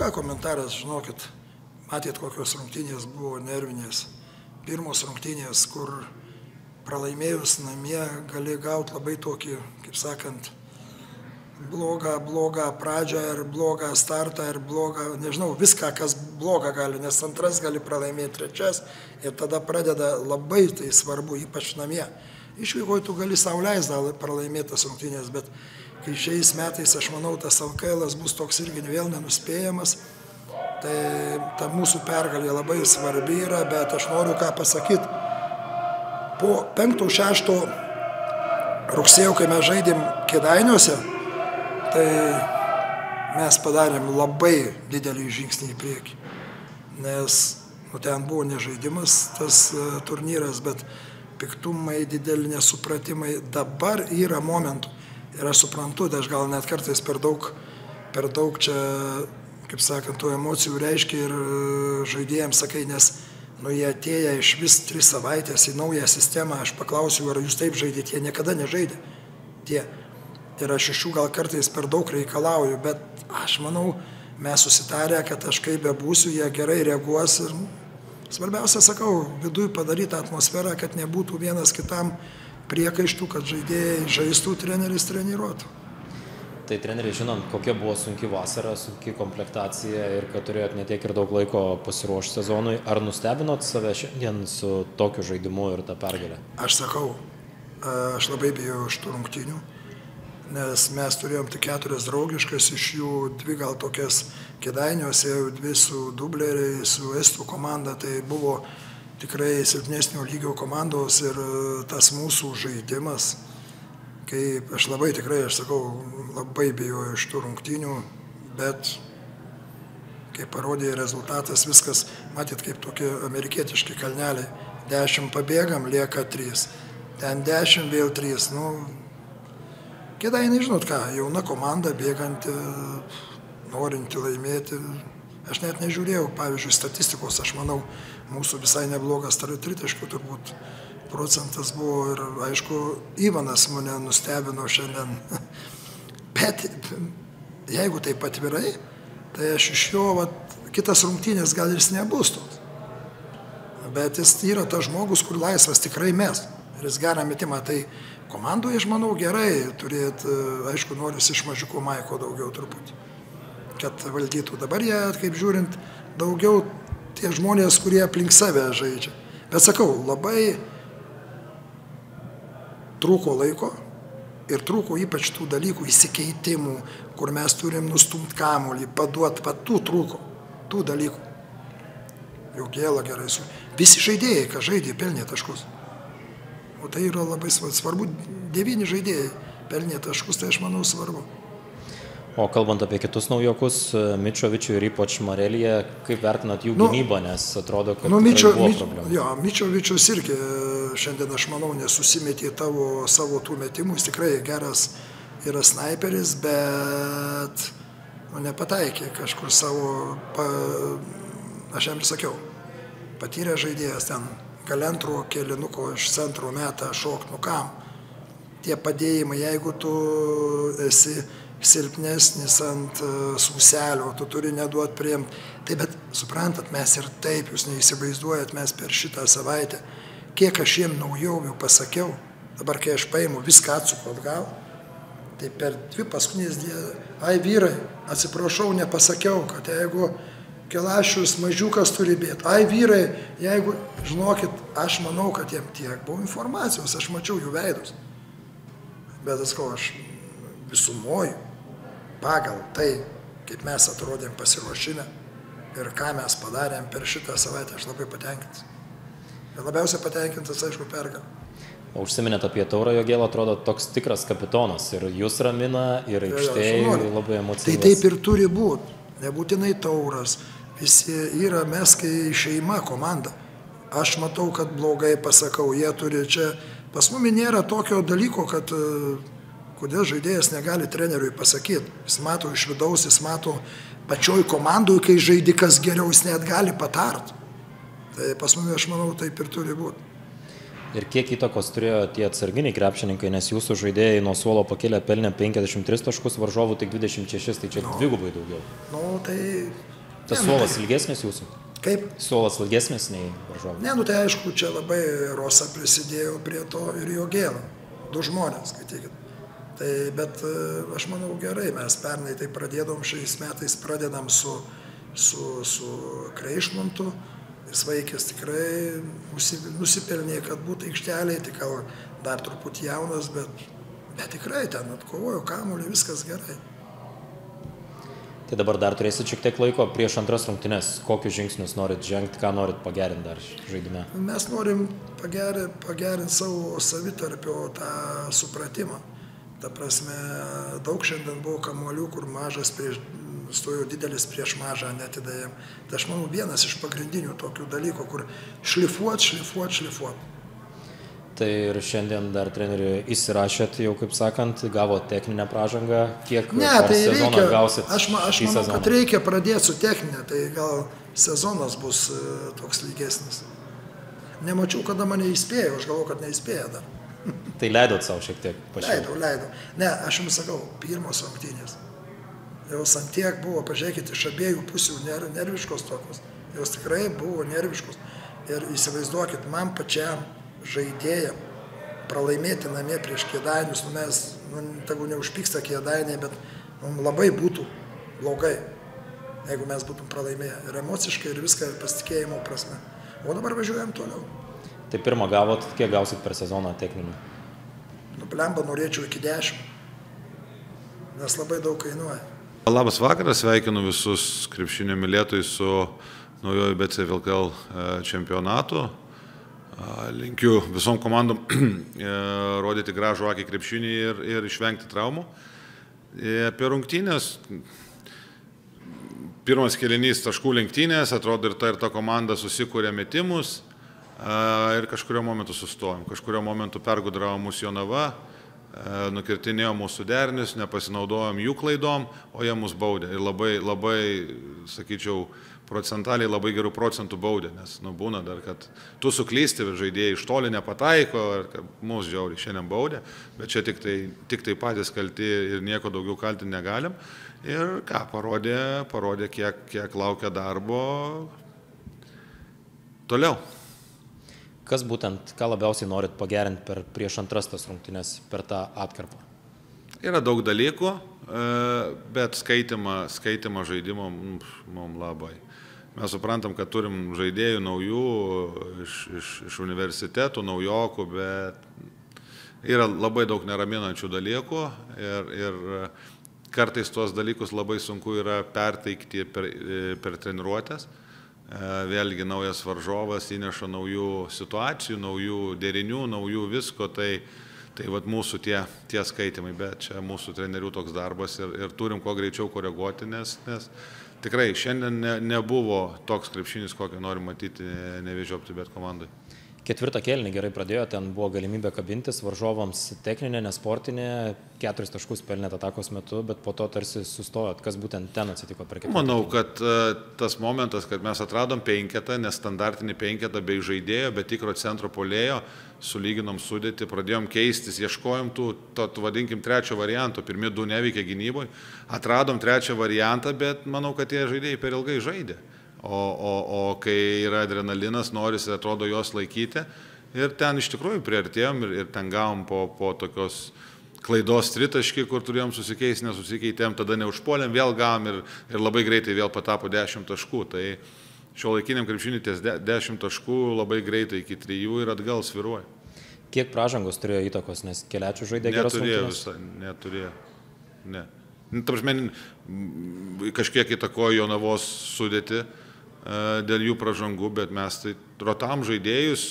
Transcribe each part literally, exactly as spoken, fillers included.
Ką komentaras, žinokit, matėt, kokios rungtynės buvo nervinės. Pirmos rungtynės, kur pralaimėjus namie gali gauti labai tokį, kaip sakant, blogą, blogą pradžią ir blogą startą ir blogą, nežinau, viską, kas blogą gali, nes antras gali pralaimėti trečias ir tada pradeda labai tai svarbu, ypač namie. Išvykoje tu gali sau leisti pralaimėtas rungtynės, bet kai šiais metais, aš manau, tas L K L bus toks irgi vėl nenuspėjamas. Tai ta mūsų pergalė labai svarbi yra, bet aš noriu ką pasakyti. Po penkto šešto rugsėjo, kai mes žaidėm Kėdainiuose, tai mes padarėm labai didelį žingsnį į priekį. Nes nu, ten buvo nežaidimas tas turnyras, bet piktumai, dideli nesupratimai. Dabar yra momentų. Ir aš suprantu, aš gal net kartais per daug, per daug čia, kaip sakant, tų emocijų reiškia ir žaidėjams sakai, nes nu, jie atėję iš vis tris savaitės į naują sistemą, aš paklausiu, ar jūs taip žaidėt, jie niekada nežaidė. Tie. Ir aš iš jų gal kartais per daug reikalauju, bet aš manau, mes susitarę, kad aš kaip bebūsiu, jie gerai reaguos ir nu, svarbiausia, sakau, viduj padaryti atmosferą, kad nebūtų vienas kitam priekaištų, kad žaidėjai žaistų, treneris treniruotų. Tai treneriai, žinom, kokia buvo sunki vasara, sunki komplektacija ir kad turėjot ne tiek ir daug laiko pasiruošti sezonui. Ar nustebinot save šiandien su tokiu žaidimu ir tą pergalę? Aš sakau, aš labai bijau šitų rungtynių, nes mes turėjom tik keturias draugiškas, iš jų dvi gal tokias Kėdainiuose, dvi su dubleriai, su estų komanda, tai buvo tikrai silpnesnio lygio komandos ir tas mūsų žaidimas, kaip aš labai tikrai, aš sakau, labai bijoju iš tų rungtynių, bet kaip parodė rezultatas, viskas, matyt, kaip tokie amerikietiški kalneliai, dešimt pabėgam, lieka trys, ten dešimt vėl trys, nu, Kėdainiai, žinot ką, jauna komanda bėganti, norinti laimėti. Aš net nežiūrėjau, pavyzdžiui, statistikos, aš manau, mūsų visai neblogas tritaškių turbūt procentas buvo ir, aišku, Ivanas mane nustebino šiandien. Bet jeigu taip atvirai, tai aš iš jo, vat, kitas rungtynės gal jis nebus toks. Bet jis yra tas žmogus, kur laisvas tikrai mes. Ir jis gerą metimą, tai komandoje, aš manau, gerai turėti, aišku, norisi iš mažiukų Maiko daugiau truputį, kad valdytų. Dabar jie, kaip žiūrint, daugiau tie žmonės, kurie aplink save žaidžia. Bet sakau, labai trūko laiko ir trūko ypač tų dalykų, įsikeitimų, kur mes turim nustumti kamuolį, paduoti, pat tų trūko, tų dalykų. Jau gėla gerai su. Visi žaidėjai, ką žaidė, pelnė taškus. O tai yra labai svarbu, devyni žaidėjai pelnė taškus, tai aš manau svarbu. O kalbant apie kitus naujokus, Mičovičių ir ypač Marelyje, kaip vertinat jų nu, gynybą, nes atrodo, kad nu, Mičio, buvo problemų? Jo, Mičovičius irgi šiandien, aš manau, nesusimetė tavo, savo tų metimų, jis tikrai geras yra snaiperis, bet nu, nepataikė kažkur savo, pa, aš jam ir sakiau, patyrė žaidėjas ten, galentro, kėlinuko iš centro metą, šok, nu kam, tie padėjimai, jeigu tu esi silpnesnis ant sauselio, tu turi neduot priimti. Taip, bet suprantat, mes ir taip, jūs neįsivaizduojat, mes per šitą savaitę, kiek aš jiem naujovių pasakiau, dabar kai aš paimu viską atsuku atgal, tai per dvi paskutinės dienas, ai vyrai, atsiprašau, nepasakiau, kad jeigu Kelašius mažiukas turi bėti, ai vyrai, jeigu, žinokit, aš manau, kad jiem tiek buvo informacijos, aš mačiau jų veidus. Bet aš ko, aš visumoju, pagal tai, kaip mes atrodėm pasiruošime ir ką mes padarėm per šitą savaitę, aš labai patenkintas. Ir labiausiai patenkintas, aišku, pergalė. Užsiminėt apie Taurą, Jogėlą, atrodo toks tikras kapitonas. Ir jūs ramina, ir aikštėje, ir labai emocingas. Tai taip ir turi būti. Nebūtinai Tauras. Visi yra mes, kai šeima, komanda. Aš matau, kad blogai pasakau, jie turi čia. Pas mumi nėra tokio dalyko, kad kodėl žaidėjas negali treneriui pasakyti. Jis mato iš vidaus, jis mato pačioj komandoj, kai žaidikas geriau, jis net gali patart. Tai pas mumi, aš manau, taip ir turi būti. Ir kiek įtakos turėjo tie atsarginiai krepšininkai, nes jūsų žaidėjai nuo suolo pakėlė pelnę penkiasdešimt tris taškus, varžovų tik dvidešimt šešis, tai čia no. dvigubai daugiau. No, tai... Tas ne, suolas tai... ilgesnis jūsų? Kaip? Suolas ilgesnis nei varžovų? Ne, nu tai aišku, čia labai Rosa prisidėjo prie to ir jo gėlą. Du žmonės, skaitykit. Tai, bet aš manau gerai, mes pernai tai pradėdom, šiais metais pradedam su, su, su Kreišmontu. Jis vaikis tikrai nusipelnė, kad būtų aikštelėje, tik dar truputį jaunas, bet, bet tikrai ten atkovojo kamuolį, viskas gerai. Tai dabar dar turėsit šiek tiek laiko prieš antras rungtynes. Kokius žingsnius norit žengti, ką norit pagerinti dar žaidime? Mes norim pagerinti, pagerinti savo savitarpio tą supratimą. Ta prasme, daug šiandien buvo kamuolių, kur mažas prieš... stojo didelis prieš mažą, netidėjom. Tai aš manau, vienas iš pagrindinių tokių dalykų, kur šlifuot, šlifuot, šlifuot. Tai ir šiandien dar treneriui įsirašėt, jau kaip sakant, gavo techninę pražangą, kiek ne, tai sezoną gausit? Aš, ma, aš manau, sezoną. Kad reikia pradėti su techninė, tai gal sezonas bus toks lygesnis. Nemačiau, kada mane įspėjo, aš galvoju, kad neįspėjo dar. Tai leidot savo šiek tiek pačiu? Leidau, leidau. Ne, aš jums sakau, pirmos rungtynės. Jos ant tiek buvo, pažiūrėkite, iš abiejų pusių ner, nerviškos tokios. Jos tikrai buvo nerviškos. Ir įsivaizduokit, man pačiam žaidėjam pralaimėti namie prieš Kėdainius, nu mes, nu, tegu neužpyksta Kėdainiai, bet mums labai būtų blogai, jeigu mes būtum pralaimėję. Ir emociškai, ir viską, ir pasitikėjimo prasme. O dabar važiuojam toliau. Tai pirmą gavot, kiek gausit per sezoną techninį? Nu, blemba, norėčiau iki dešimt, nes labai daug kainuoja. Labas vakaras, sveikinu visus krepšinio mylėtojus su naujoju B C V L K L čempionatu. Linkiu visom komandom rodyti gražų akį krepšinį ir, ir išvengti traumų. Ir apie rungtynės, pirmas kėlinys taškų lenktynės, atrodo ir ta ir ta komanda susikūrė metimus ir kažkurio momentu sustojom, kažkurio momentu pergudravo mūsų Jonava. Nukirtinėjo mūsų derinius, nepasinaudojom jų klaidom, o jie mus baudė. Ir labai, labai, sakyčiau, procentaliai labai gerų procentų baudė, nes nu, būna dar, kad tu suklysti, žaidėjai iš toli nepataiko, ar mūsų žiauriai šiandien baudė, bet čia tik tai, tik tai patys kalti ir nieko daugiau kalti negalim. Ir ką, parodė, parodė kiek, kiek laukia darbo toliau. Kas būtent, ką labiausiai norit pagerinti per prieš antras tas rungtynes, per tą atkarpą? Yra daug dalykų, bet skaitimą, skaitimą žaidimo mums labai. Mes suprantam, kad turim žaidėjų naujų iš, iš, iš universitetų, naujokų, bet yra labai daug neraminančių dalykų ir, ir kartais tuos dalykus labai sunku yra perteikti per, per treniruotės. Vėlgi naujas varžovas įneša naujų situacijų, naujų derinių, naujų visko, tai, tai vat mūsų tie, tie skaitimai, bet čia mūsų trenerių toks darbas ir, ir turim kuo greičiau koreguoti, nes, nes tikrai šiandien ne, nebuvo toks krepšinis, kokį norim matyti Nevėžio bet komandai. Ketvirtą kėlinį gerai pradėjo, ten buvo galimybė kabintis varžovams techninė, nesportinė, keturis taškus pelnėt atakos metu, bet po to tarsi sustojot. Kas būtent ten atsitiko per ketvirtą? Manau, kad tas momentas, kad mes atradom penketą, nestandartinį penketą bei žaidėjo, bet tikro centro puolėjo, sulyginom sudėti, pradėjom keistis, ieškojom tų, to, vadinkim, trečio varianto, pirmi du neveikė gynyboj, atradom trečią variantą, bet manau, kad tie žaidėjai per ilgai žaidė. O, o, o kai yra adrenalinas, norisi, atrodo, jos laikyti. Ir ten iš tikrųjų priartėjom ir, ir ten gavom po, po tokios klaidos tritaškį, kur turėjom susikeisti, nesusikeitėm, tada neužpuolėm, vėl gavom ir, ir labai greitai vėl patapo dešimt taškų. Tai šio laikiniam krepšinį ties dešimt taškų labai greitai iki trijų ir atgal sviruoja. Kiek pražangos turėjo įtakos, nes Kelečių žaidė geros rungtynės? Neturėjo, ne. Ta prasme, kažkiek įtakojo Jonavos sudėti dėl jų pražangų, bet mes tai rotam žaidėjus,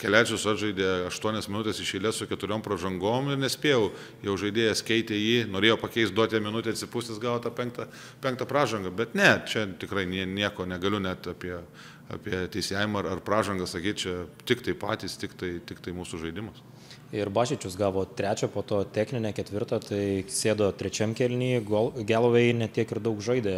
Kelečius atžaidė aštuonias minutės iš eilės su keturiom pražangom ir nespėjau, jau žaidėjas keitė jį, norėjo pakeisti, duoti minutę, atsipūstis, gavo tą penktą, penktą pražangą, bet ne, čia tikrai nieko negaliu net apie, apie teisėjimą ar, ar pražangą sakyti, čia tik tai patys, tik tai, tik tai mūsų žaidimas. ir Bašičius gavo trečią, po to techninę ketvirtą, tai sėdo trečiam kelnyje, Galloway netiek ir daug žaidė.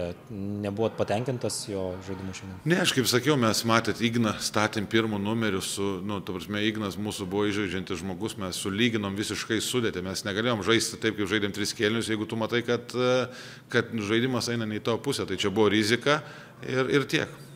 Nebuvot patenkintas jo žaidimu šiandien? Ne, aš kaip sakiau, mes matėt Igną, statėm pirmų numerių, su, nu, ta prasme, Ignas mūsų buvo įžaidžiantis žmogus, mes sulyginom visiškai sudėtį, mes negalėjom žaisti taip, kaip žaidėm tris kelnius, jeigu tu matai, kad, kad žaidimas eina ne į tavo pusę, tai čia buvo rizika ir, ir tiek.